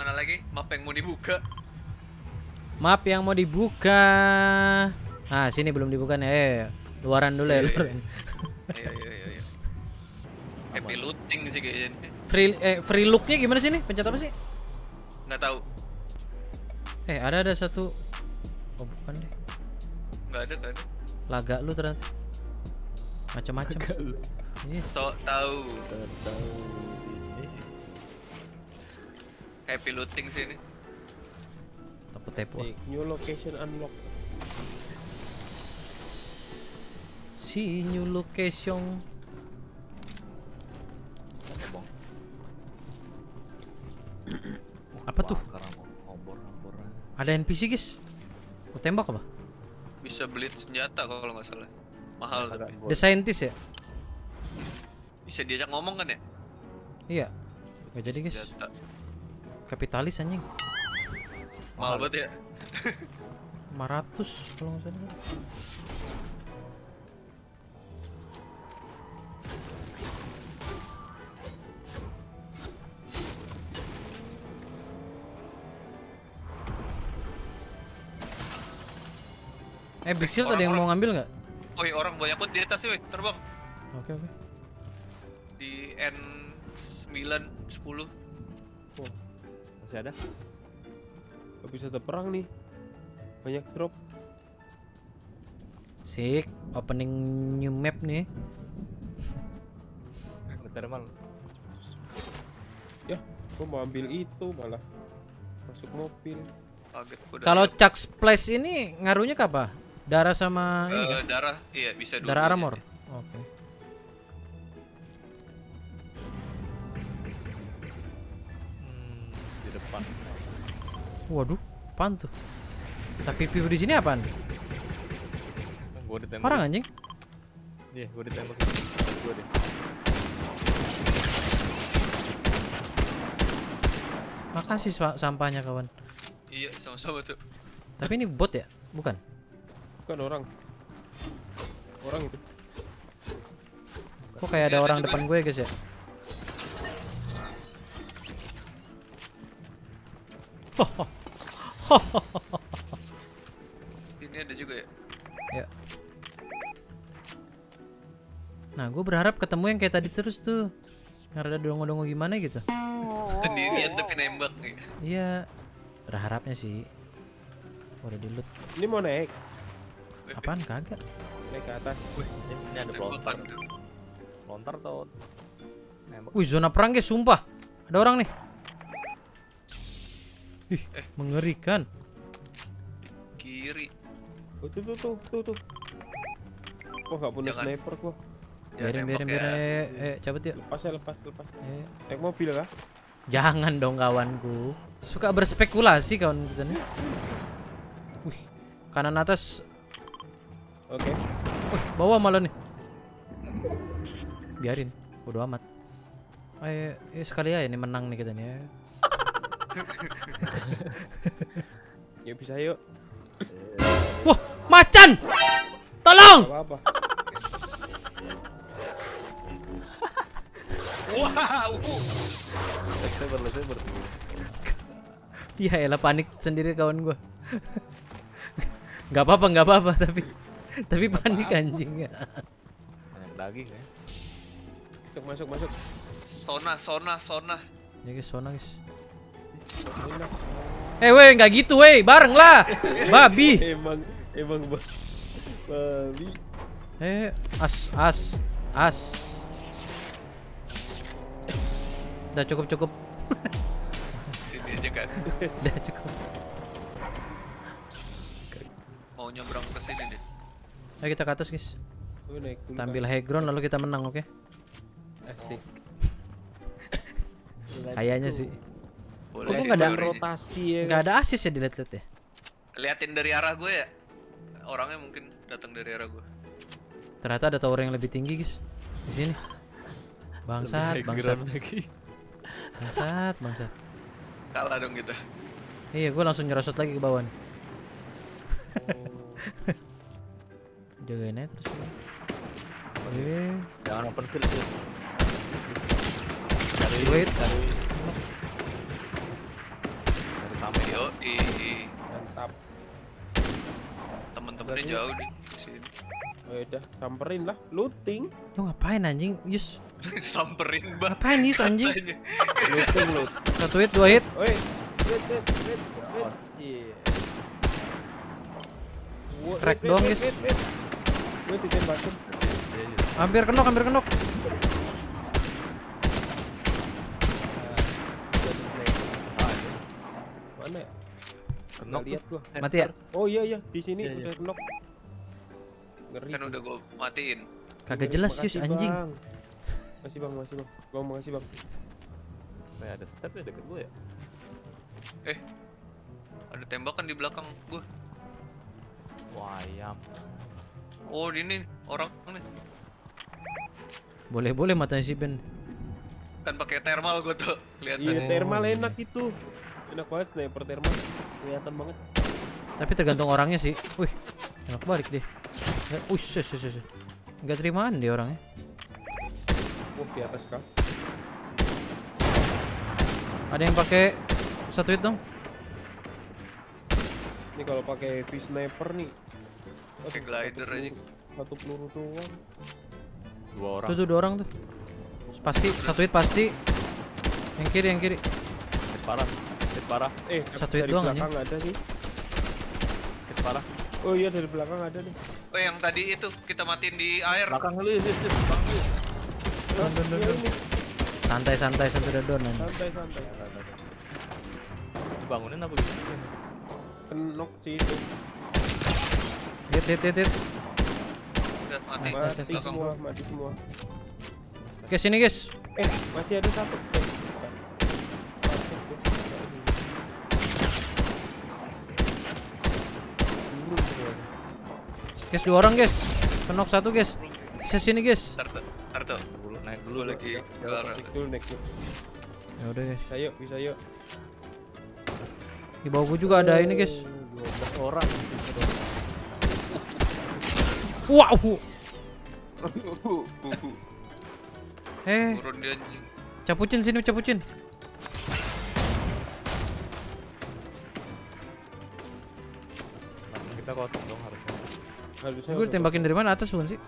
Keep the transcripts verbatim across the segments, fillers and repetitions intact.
Mana lagi? Map yang mau dibuka. Map yang mau dibuka. Nah, sini belum dibuka nih. Eh, luaran dulu ya, luaran. Ayo, ayo, ayo, ayo. Happy looting sih kayaknya. Free eh free look-nya gimana sih nih? Pencet apa sih? Nggak tahu. Eh, ada ada satu. Oh, bukan deh. Nggak ada, nggak ada. Laga lu ternyata. Macam-macam. Yes. Sok tahu. Tahu. Happy looting sini. Takut tepo. New location unlock. Si new location. Apa tuh? Ada N P C guys. Mau tembak apa? Bisa beli senjata kalau nggak salah. Mahal tapi. The Scientist ya? Bisa diajak ngomong kan ya? Iya. Gak jadi guys. Senjata. Kapitalis anjing. Mahal banget ya. lima ratus kalau nggak salah. Eh, Big Shield ada yang mau ngambil nggak? Woi, orang banyak banget di atas sih, woi, terbang. Oke, oke. Di N sembilan, sepuluh. Oh, masih ada? Habis ada perang nih. Banyak drop. Sik, opening new map nih. Termal. Ya, gua mau ambil itu malah. Masuk mobil. Kalau Chuck Splash ini ngaruhnya ke apa? Darah sama uh, darah, iya bisa dua. Darah armor. Oke. Okay. Hmm, di depan. Waduh, apaan tuh? Tapi pipi di sini apaan? Gua ditembak. Parang anjing. Iya, yeah, gua ditembak. Gua deh. Makasih sampahnya kawan. Iya, sama-sama tuh. Tapi ini bot ya? Bukan. Bukan orang. Orang itu. Kok kayak ada, ada orang juga depan gue, guys ya? Ini ada juga ya? Ya. Nah, gue berharap ketemu yang kayak tadi terus tuh. Yang ada dongo-dongo gimana gitu. Sendirian tapi nembak nih. Iya. Berharapnya sih. Udah di loot. Ini mau naik. Apaan kagak? Naik ke atas. Wih, ini ada lontar. Lontar tuh. Wih, zona perang guys, sumpah. Ada orang nih. Ih, eh. Mengerikan. Kiri. Oh, tuh tuh tuh tuh tuh. Kok enggak punya sniper gua? Biarin biarin biarin. Eh, cabut yuk. Lepas ya, lepas, lepas. Eh, naik mobil kah? Jangan dong kawanku. Suka berspekulasi kawan kita nih. Wih, kanan atas. Oke. Okay. Wih, bawah malah nih. Biarin, bodo amat. Ayo, ayo sekali aja nih menang nih kita nih. Yuk bisa yuk. Wah, macan! Tolong! Apa-apa. Wow. Sabar, sabar. Iya, elah panik sendiri kawan gua. Gak apa-apa, gak apa-apa tapi tapi gak panik apa-apa. Anjing ya. Banyak daging ya. Masuk, masuk, masuk. Sona, sona, sona. Ya guys, sona guys. Eh, weh, nggak gitu, weh, bareng lah. Babi. Emang, emang bos. Babi. Eh, as, as, as. Udah cukup cukup. Sini aja kan. Udah cukup. Mau nyebrang ke sini deh. Ayo kita ke atas guys. Tampil high ground lalu kita menang, oke? Okay? Asik. Kayaknya sih. Boleh. Kok nggak ada rotasi ya? Nggak ada asis ya dilihat-lihat ya? Liatin dari arah gue ya. Orangnya mungkin datang dari arah gue. Ternyata ada tower yang lebih tinggi guys. Di sini. Bangsat, bangsat lagi. Bangsat, bangsat. Kalah dong kita. Iya, gue langsung nyerosot lagi ke bawah nih. Oh. Jagain aja terus. Oke. Jangan open field. Wait. Oke, mantap. Temen-temennya jauh di sini. Ya udah, samperin lah, looting. Lu ngapain anjing, Yus? Samperin, Bang. Ngapain Yus anjing? Looting lu. Satu hit, dua hit. Woi. Hit, hit, hit, hit. Iya. Crack dong, Yus. Gue ditembak. Hampir kenok, hampir kenok. Mana ya? Kenok. Mati ya? Oh iya iya, di sini udah kenok. Ngeri. Kan udah gue matiin. Kagak jelas Yus anjing. Makasih bang, makasih bang. Gua makasih bang. Kayak ada step ya deket gue ya. Eh, ada tembakan di belakang gue. Wayam. Oh ini orang nih. Boleh boleh matanya si Ben. Kan pakai thermal gue tuh kelihatan. Iya thermal enak itu. Enak banget sniper thermal. Kelihatan banget. Tapi tergantung orangnya sih. Wih, enak balik deh. Wih, sus sus sus. Enggak terimaan dia orangnya. Oh, di atas kah? Ada yang pakai satu hit dong. Ini kalau pakai heavy sniper nih. Pakai glider aja. Satu peluru doang. Dua orang. Tuh, tuh dua orang tuh. Pasti satu hit pasti. Yang kiri, yang kiri. Hit parah. Hit parah. Eh, satu hit doang anjing. Enggak ada sih. Hit parah. Oh iya dari belakang ada nih. Oh yang tadi itu kita matiin di air. Belakang lu, hit, hit, bang. Santai santai santai down aja. Santai santai. Dibangunin apa gitu? Kenok sih itu. Hit hit hit hit. Udah mati. Mati semua, mati semua. Oke sini guys. Eh masih ada satu. Guys dua orang guys, kenok satu guys. Bisa sini guys. Tarto, tarto. Dulu naik dulu lagi. Dulu naik dulu. Ya udah guys. Ayo, bisa yuk. Di bawah gua juga ada ini guys. dua belas orang. Wow. Eh. Turun dia anjing. Capucin sini, capucin. Kita kotak dong harusnya. Harusnya gue tembakin dari mana, atas bukan sih?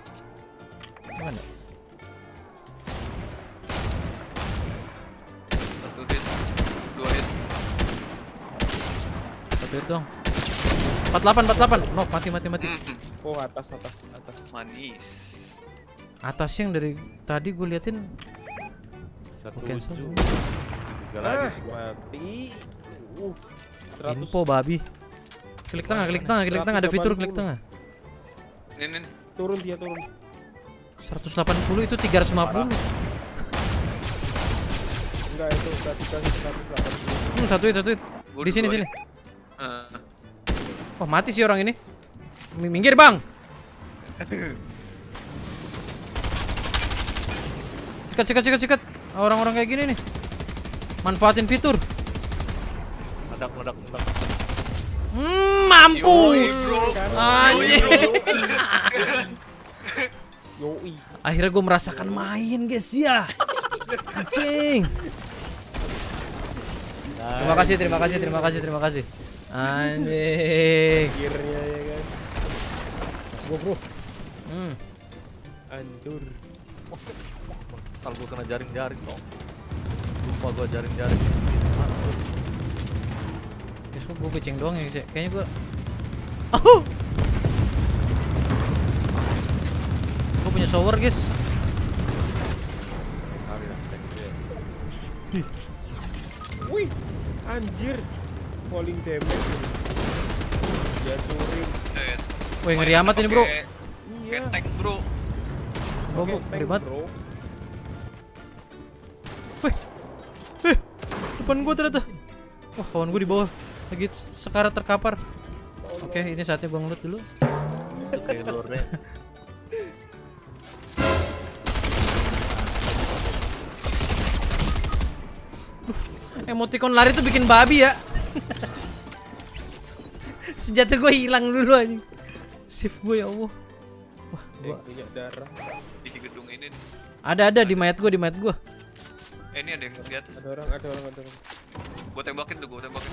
Mana? Satu hit, dua hit. Satu hit dong. empat delapan, empat delapan. No, mati mati mati. Oh, atas atas atas. Manis. Atas yang dari tadi gue liatin. Satu cancel. Ah, mati. Uh, info babi. Klik tengah, klik tengah, klik tengah ada fitur klik tengah. Ini, ini. Turun dia turun. seratus delapan puluh itu tiga ratus lima puluh. Enggak itu seratus delapan puluh. Hmm, satu hit, satu hit. Di sini sini. Wah, mati sih orang ini. Minggir, Bang. Sikat, sikat, sikat, sikat. Orang-orang kayak gini nih. Manfaatin fitur. Meledak, meledak, meledak. Hmm, mampus. Anjir. Yoi. Akhirnya gue merasakan main, guys ya. Anjing. Terima kasih, terima kasih, terima kasih, terima kasih. Anjing. Akhirnya ya guys. Let's go, bro. Hmm. Hancur. Kalau gue kena jaring-jaring kok. Lupa gue jaring-jaring. Guys, gue kucing doang ya, guys. Kayaknya gue. Oh. Punya shower guys. Wih, anjir, falling damage. Jatuhin. Wih ngeri amat ini bro. Iya. Tank bro. Oh bu, ribet. Wih, eh, depan gua ternyata. Wah kawan gua di bawah lagi sekarat terkapar. Oke, okay, ini saatnya gua ngelut dulu. Emoticon lari tuh bikin babi ya. Senjata gue hilang dulu aja. Shift gue ya Allah. Wah, gua punya darah di gedung ini. Ada ada di mayat gue, di mayat gue. Eh, ini ada yang di atas. Ada orang, ada orang, ada orang. Gue tembakin tuh, gue tembakin.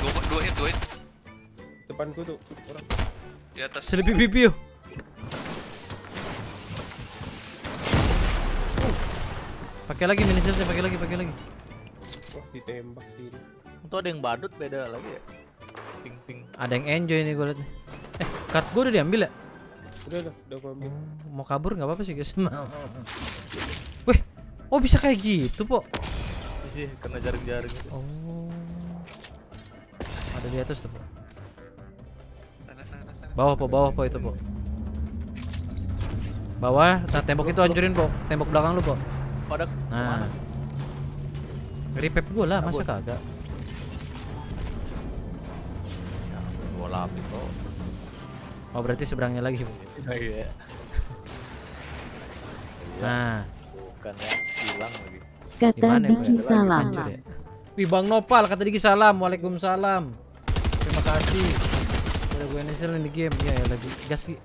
Dua hit, dua hit. Depan gua tuh orang. Di atas. Selepi pipi. Pakai lagi mini shield, pakai lagi, pakai lagi. Wah, ditembak sini. Itu ada yang badut beda lagi ya. Ping ping. Ada yang enjoy nih gua lihat. Eh, card gua udah diambil ya? Udah lah, udah gua ambil. Hmm, mau kabur enggak apa-apa sih, guys. Wih. Oh, bisa kayak gitu, Po. Ih, kena jaring-jaring. Oh. Ada di atas tuh, Po. Sana sana sana. Bawah, Po, bawah, Po itu, Po. Bawah, nah, tembok itu hancurin, Po. Tembok belakang lu, Po. Pada nah, repep gue lah, masa kagak? Gue lapis kok. Oh berarti seberangnya lagi. Oh, iya. Nah, bukan ya, hilang lagi. Kata Diki Salam. Ya? Wih Bang Nopal, kata Diki Salam. Waalaikumsalam. Terima kasih. Udah gue inisialin di game ya, ya lagi gas gitu.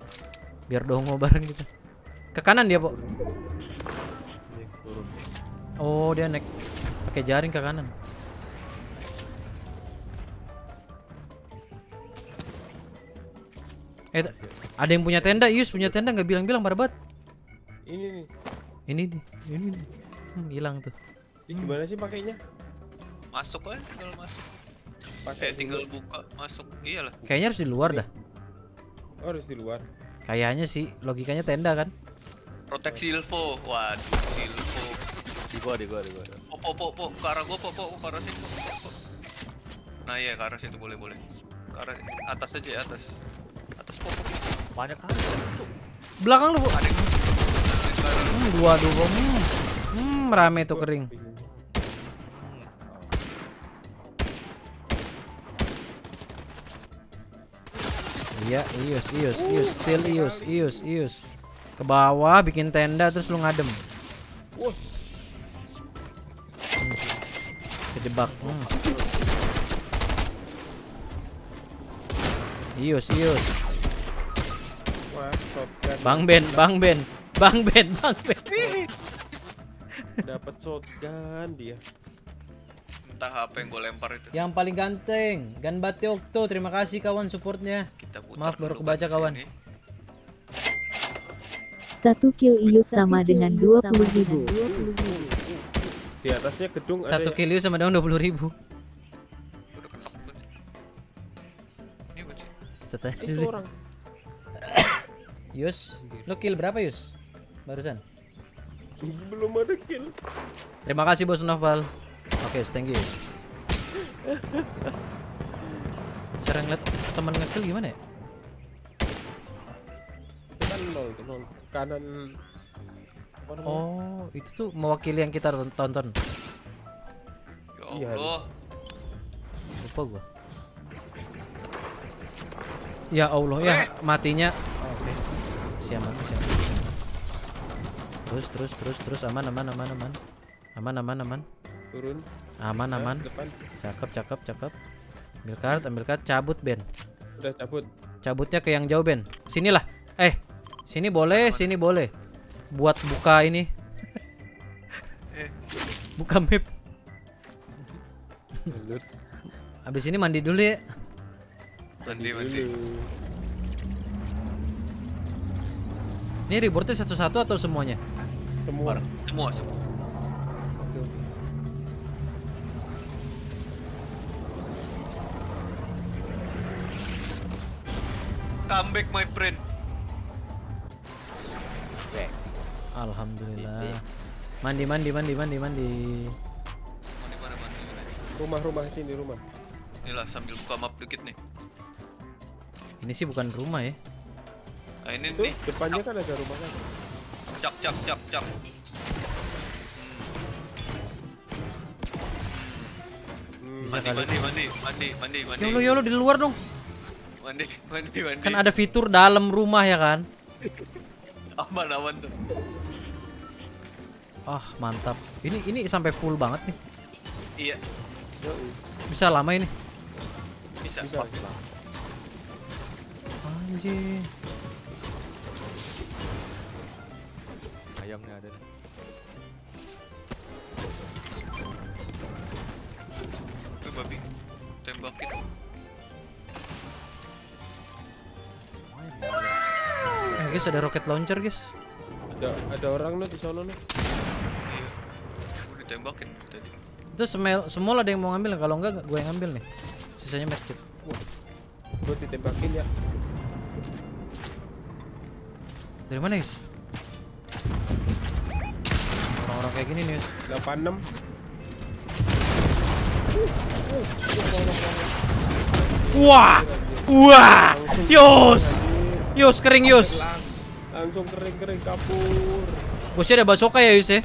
Biar dongo bareng kita. Ke kanan dia, Pok. Oh, dia naik pakai jaring ke kanan. Eh, ada yang punya tenda, Yus punya tenda nggak bilang-bilang barbat. Ini nih. Ini nih, ini nih. Hmm, hilang tuh. Ini gimana sih pakainya? Masuk kan, tinggal masuk. Pakai eh, tinggal buka, masuk. Iyalah. Kayaknya harus di luar dah. Oh, harus di luar. Kayaknya sih, logikanya tenda kan. Proteksi Silvo. Waduh, Silvo. Di gua, di gua, di gua. Po, po, po, po, ke arah gua, po, po, ke arah situ. Nah iya, ke arah situ boleh, boleh. Ke arah atas aja, atas. Atas, po, po. Banyak kali. Belakang lu, Po. Ada yang... Hmm, dua, dua. Hmm, hmm rame tuh kering. Iya, Ius, Ius, Ius, still Ius, Ius, Ius. Ke bawah, bikin tenda, terus lu ngadem. Wah. Kedebak. Hmm. Ius, Ius. Bang Ben, Bang Ben, Bang Ben, Bang Ben. Dapat shotgun dia. Entah apa yang gue lempar itu. Yang paling ganteng, Ganbate Okto. Terima kasih kawan supportnya. Maaf baru kebaca kawan. Satu kill Ius sama dengan dua puluh ribu. Di atasnya gedung satu ada kilo ya? Sama daun dua puluh ribu. Kita tanya dulu. Yus, lo kill berapa Yus? Barusan belum ada kill. Terima kasih bos Noval. Oke, okay, thank you. Cara ngeliat teman ngekill gimana ya? Kanan. Oh, itu tuh mewakili yang kita tonton. Ya Allah. Lupa gua. Ya Allah, ya matinya. Oke. Siap, siap. Terus, terus, terus, terus aman, aman, aman, aman. Aman, aman, aman. Turun. Aman, aman. Cakep, cakep, cakep. Ambil card, ambil card, cabut Ben. Udah cabut. Cabutnya ke yang jauh Ben. Sinilah. Eh, sini boleh, sini boleh. Buat buka ini, buka map. Abis ini mandi dulu ya. Mandi mandi. Ini reportnya satu-satu atau semuanya? Semua. Semua semua. Come back my friend. Alhamdulillah. Mandi mandi mandi mandi mandi. Mandi mana mandi? Rumah rumah sini rumah. Inilah sambil buka map dikit nih. Ini sih bukan rumah ya. Nah, ini tuh, nih depannya cap. Kan ada rumah kan. Cap cap cap cap. Hmm. Mandi, mandi mandi mandi mandi mandi. Yolo yolo di luar dong. Mandi mandi mandi. Kan ada fitur dalam rumah ya kan. Aman aman tuh. Ah oh, mantap, ini ini sampai full banget nih. Iya. Bisa lama ini. Bisa. Bisa. Anjir. Ayamnya ada. Tuh babi. tembakin. Eh guys, ada roket launcher guys. Ada ada orang loh di sana loh. Iya. Udah ditembakin tadi. Itu semel, semua ada yang mau ngambil, kalau enggak gue yang ngambil nih. Sisanya medkit. Gue ditembakin ya. Dari mana guys? Orang-orang kayak gini nih. delapan enam. Wah, wah, Yus, Yus kering Yus. Langsung kering kering kapur. Bosnya ada basoka ya Yus ya.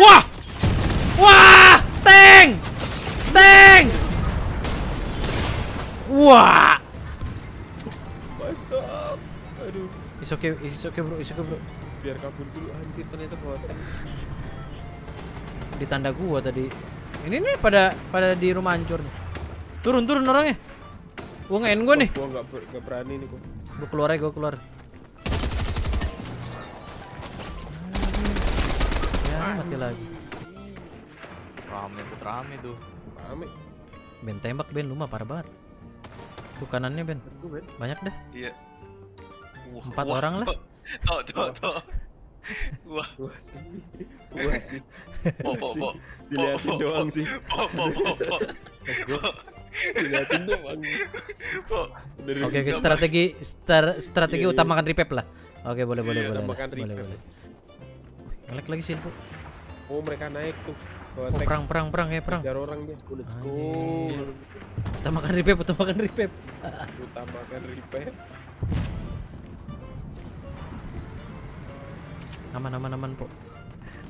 Wah, wah, tank, tank. Wah. It's okay, it's okay bro, it's okay bro. Biar kabur dulu, anjir ternyata bawa tank. Di tanda gua tadi. Ini nih pada pada di rumah hancur nih. Turun turun orangnya. Gua nge-end gua nih. Gua enggak enggak berani nih gua. Gua keluar aja, gua keluar. Ya mati lagi. Rame tuh, rame tuh. Rame. Ben tembak Ben, lu mah parah banget. Tuh kanannya Ben. Banyak dah. Iya. Empat wah, orang lah. Tuh, tuh, tuh. Wah. Wah sih. Po, po, po. Dilihatin doang sih. Po, po, po. Dilihatin doang. Oke, oke, strategi star, strategi yeah, utamakan yeah. Repap lah. Oke, boleh, boleh, yeah, boleh. Utamakan repap. Ngelek lagi sih, Bu. Oh, mereka naik tuh. Oh, perang, perang, perang ya, perang. Biar orang dia kulit skor. Utamakan repap, utamakan repap. Utamakan repap. Aman aman aman po,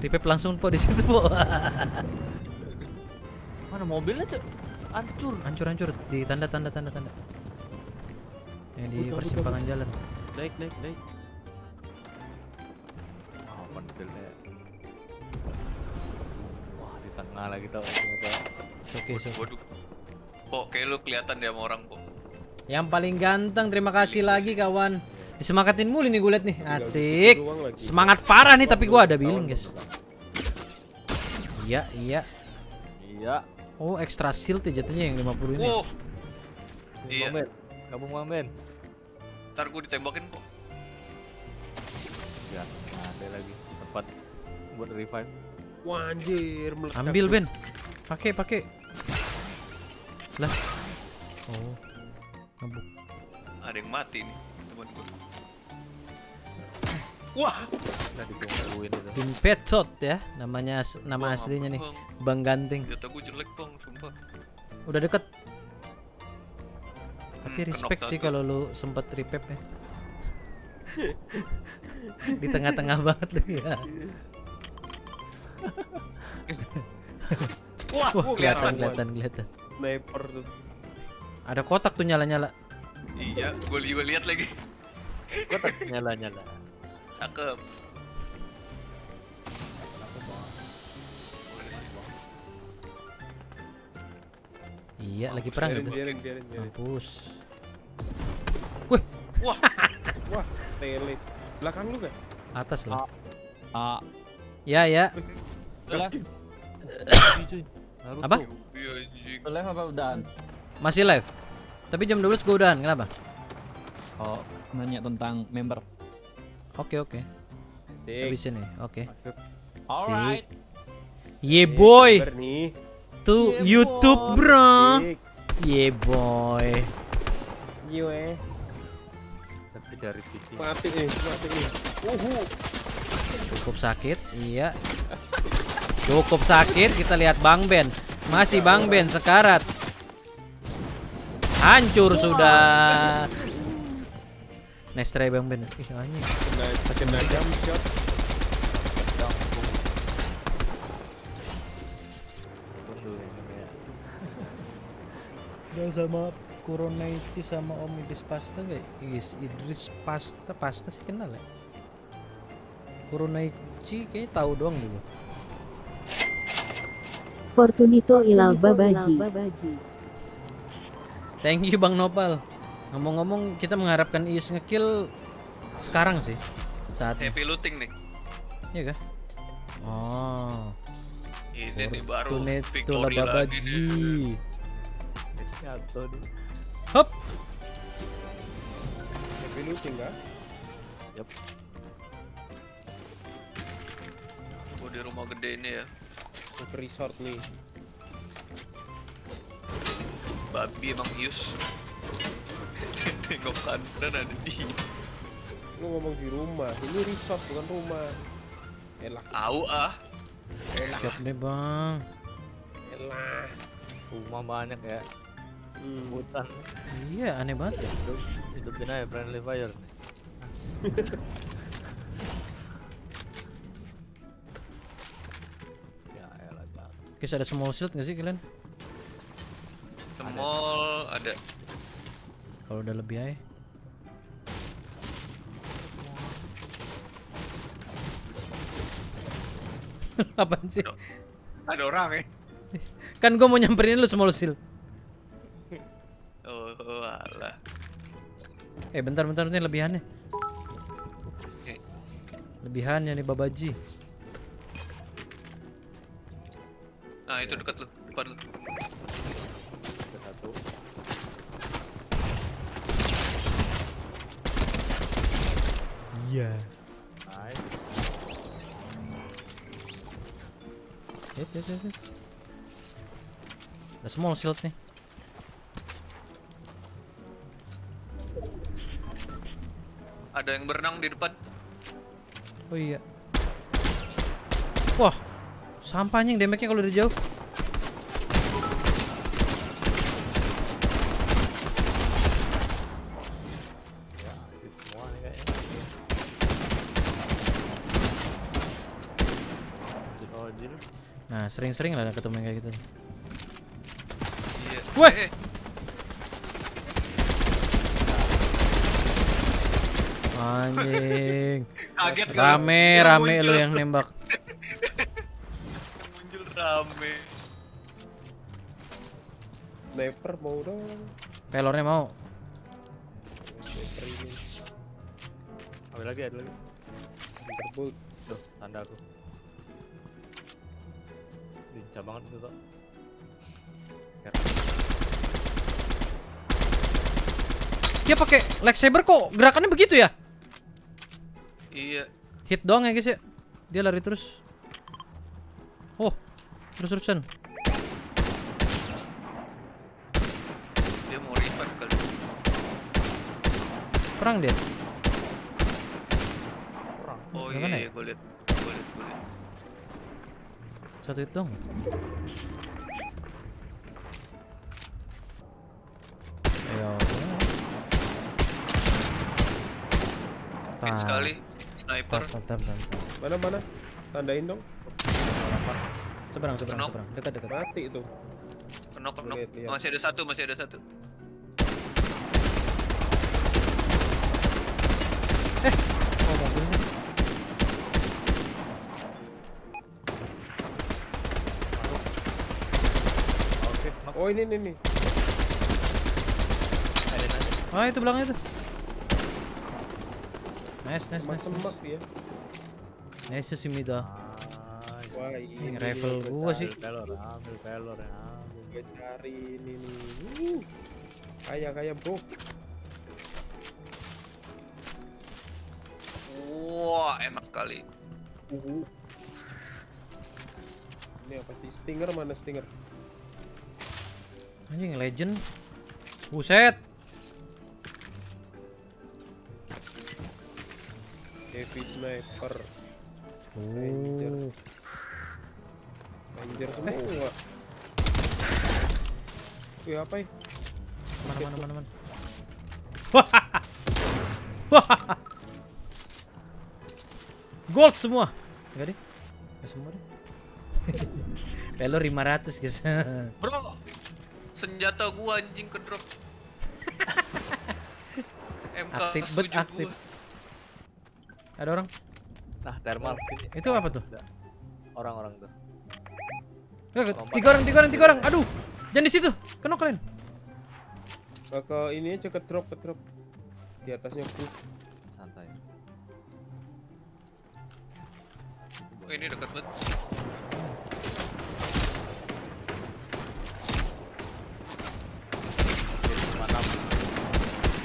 repap langsung po di situ po. Mana mobilnya tuh? Hancur. Hancur hancur di tanda tanda tanda tanda. Yang di buka, persimpangan buka, buka. Jalan. Naik naik naik. Oh, mobilnya. Wah di tengah lagi tau. Oke oke. Waduh. Po kayak lu kelihatan dia sama orang po. Yang paling ganteng terima kasih Lili, lagi kawan. Disemangkatin mulu nih gue liat nih, asik. Semangat parah nih tapi gue ada billing guys. Iya iya. Iya. Oh extra shield ya jatuhnya yang lima puluh ini. Wow. Iya. Gabung mamen. Ntar gue ditembakin kok. Ya ada lagi tempat buat revive. Wah anjir. Ambil Ben. Pakai pakai. Lah. Oh. Ngebuk. Ada yang mati nih teman gue. Wah, Tim Petot ya, namanya nama bang, aslinya bang. Nih, Bang Ganting. Jatuh gue jelek bang, sumpah. Udah deket. Hmm, tapi respect sih kalau lu sempet repap ya. Di tengah-tengah banget lu ya. Wah, wah kelihatan, kelihatan, kelihatan. Sniper tuh. Ada kotak tuh nyala-nyala. Iya, gue lihat lagi. Kotak nyala-nyala. Cakep. Iya mampus, lagi perang gitu. Mampus. Wih. Wah. Wah. Tele. Belakang lu gak? Atas lah. A. A. Ya ya. Belakang. Apa? Live apa udahan? Masih live. Tapi jam dua belas gue udahan. Kenapa? Oh nanya tentang member. Oke oke. Habis ini. Oke. Alright. Ye boy. Tuh YouTube bro. Ye boy. Ye. Tapi dari titik. Mati nih, mati nih. Uhu. Cukup sakit. Iya. Cukup sakit. Kita lihat Bang Ben. Masih Bang Ben sekarat. Hancur sudah. Nice try Bang Ben. Ih anjing. Kena jump shot. Jauh sama Kuronaichi sama Om Idris Pasta gak? Idris, Idris Pasta, Pasta sih kenal ya. Kuronaichi kayaknya tahu doang dulu. Fortunito Ilaba Baji. Thank you Bang Nopal. Ngomong-ngomong kita mengharapkan Ius ngekill sekarang sih saat happy looting nih. Iya kah? Oh. Ini nih baru Victoria lagi nih. Hop. Tapi lu tinggal. Yap. Oh, di rumah gede ini ya. Ke resort nih. Babi emang hius. Tengok kanan ada di. Lu ngomong di rumah, ini resort bukan rumah. Elah. Au ah. Elah. Siap deh bang. Elah. Rumah banyak ya. Hutan. Hmm. Iya aneh banget ya. Hidupin aja friendly fire. Ya elah. Guys ada small shield nggak sih kalian? Small ada. Kalau udah lebih aja. Apaan sih? Ada, ada orang ya? Kan gue mau nyamperin lu small shield. Oh, alah. Eh bentar bentar nih lebihannya. Okay. Lebihannya nih babaji. Nah itu dekat lu, depan lu. Satu. Iya. Yep, yep, yep, yep. Ada small shield nih. Ada yang berenang di depan. Oh iya. Wah, sampahnya yang damage-nya kalau dari jauh. Nah, sering-sering lah ketemu kayak gitu. Iya. Wah. Hey, hey. Anjing. Kaget rame, kan? Rame lu yang nembak. Muncul rame. Sniper mau dong. Pelornya mau. Sniper ini. Ambil lagi, ada lagi. Terbuat. Tuh, tanda aku. Lincah banget itu kok. Dia pakai lightsaber kok gerakannya begitu ya? Iya. Hit doang ya guys ya. Dia lari terus. Oh, terus-terusan. Dia mau revive kali. Perang dia. Perang. Oh gimana iya, ya? Gue liat. Gue liat, gue liat. Satu hit dong. Ayo. Hit sekali sniper. Mantap, mantap. Mana mana? Tandain dong. Seberang, seberang, seberang. Dekat, dekat. Mati itu. Knock, knock. Masih ada satu, masih ada satu. Eh, oh mobilnya. Oh ini ini nih. Ah itu belakangnya tuh. Nice nice nice. Semak dia. Nice sih mida. Wah ini rifle gua sih. Pelor, ambil pelor ya. Gua cari ini nih. Kayak kayak bro. Wah enak kali. Uhu. Ini apa sih? Stinger mana stinger? Anjing legend. Buset. Heavy sniper. Ranger. Ranger semua. Eh. Wih, apa ya? Mana mana mana mana. Gold semua. Enggak deh. Enggak semua deh. Pelo lima ratus, guys. Bro. Senjata gua anjing ke drop. M K aktif bet aktif. Gua. Ada orang? Nah, thermal. Itu apa tuh? Orang-orang tuh. Tiga orang, tiga orang, tiga orang. Aduh. Jangan di situ. Kena kalian. Ke ini aja ke drop, ke drop. Di atasnya bro. Santai. Oke, ini dekat banget.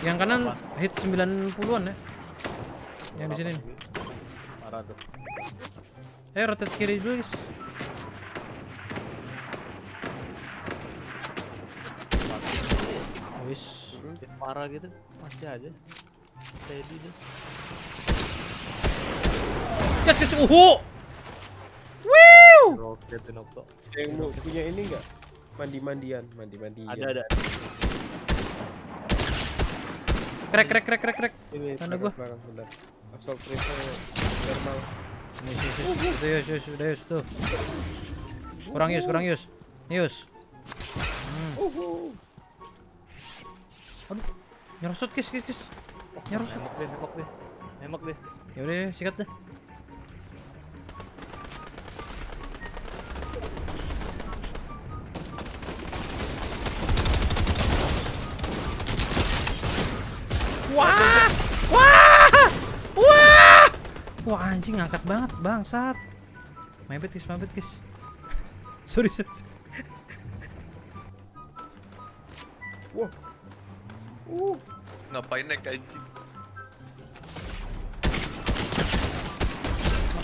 Yang kanan hit sembilan puluhan ya. Yang di sini nih. Eh, rotate kiri dulu, guys. Wis, parah gitu. Masih aja. Tadi deh. Gas, gas, uhu. Wow. Roket Nokto. Yang mau punya ini enggak? Mandi-mandian, mandi-mandian. Ada, ada. Krek, krek, krek, krek, krek. Tanda gua. Asal normal. Nih, sudah, sudah, sudah, sudah. Kurang Yus, kurang Yus. Yus. Uhu. Aduh, nyerosot, guys, guys, guys. Nyerosot. Nembak deh, nembak deh. Ya udah, sikat deh. Wah! Wah! Wah! Wah, anjing ngangkat banget, bangsat. Mebet, guys, mebet, guys. Sorry, sorry. Wah. Uh, ngapain naik anjing?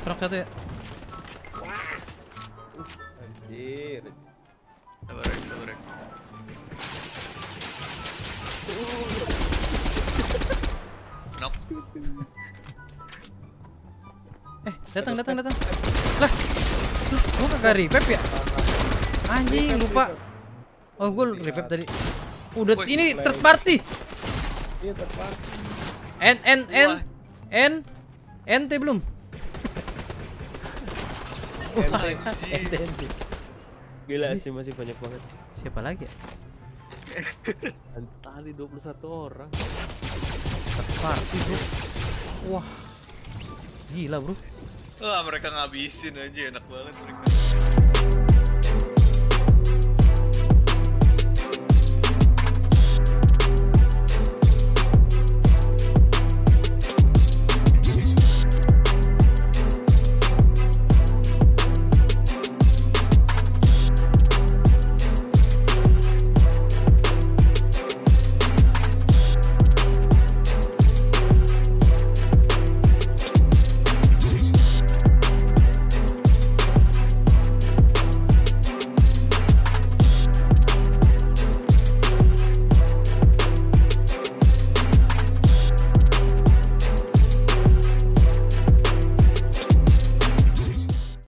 Truk satu ya. Wah. Uh, anjir. Sabar, sabar. Uh. Knock. Eh, datang, datang, datang. Lah. Gua kagak repep ya? Anjing, lupa. Oh, gua repep tadi. Udah Boy, ini third party. Iya, third party. N N N N N T belum. N T. Gila sih, masih banyak banget. Siapa lagi ya? Tadi dua puluh satu orang. Third party, bro. Wah. Gila, bro. Wah, mereka ngabisin aja, enak banget mereka.